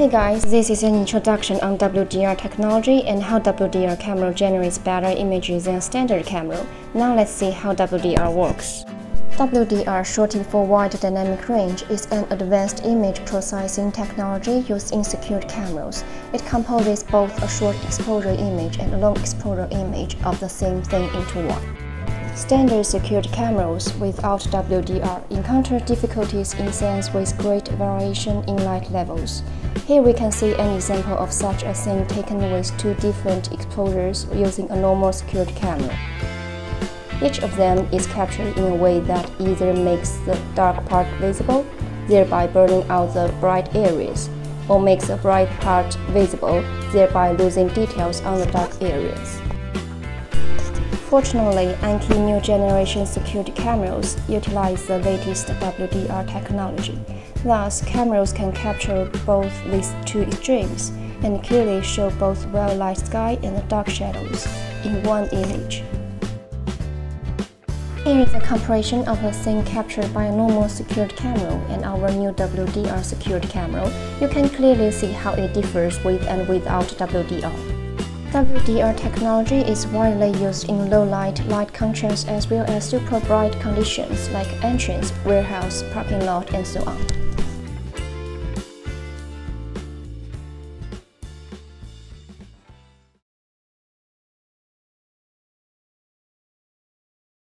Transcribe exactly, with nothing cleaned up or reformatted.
Hey guys, this is an introduction on W D R technology and how W D R camera generates better images than standard camera. Now let's see how W D R works. W D R, shortened for Wide Dynamic Range, is an advanced image processing technology used in secure cameras. It composes both a short exposure image and a long exposure image of the same thing into one. Standard secured cameras without W D R encounter difficulties in scenes with great variation in light levels. Here we can see an example of such a scene taken with two different exposures using a normal secured camera. Each of them is captured in a way that either makes the dark part visible, thereby burning out the bright areas, or makes the bright part visible, thereby losing details on the dark areas. Fortunately, ANNKE new generation secured cameras utilize the latest W D R technology. Thus, cameras can capture both these two extremes and clearly show both well-lit sky and dark shadows in one image. Here is a comparison of a scene captured by a normal secured camera and our new W D R secured camera. You can clearly see how it differs with and without W D R. W D R technology is widely used in low-light, light-conscious as well as super-bright conditions like entrance, warehouse, parking lot, and so on.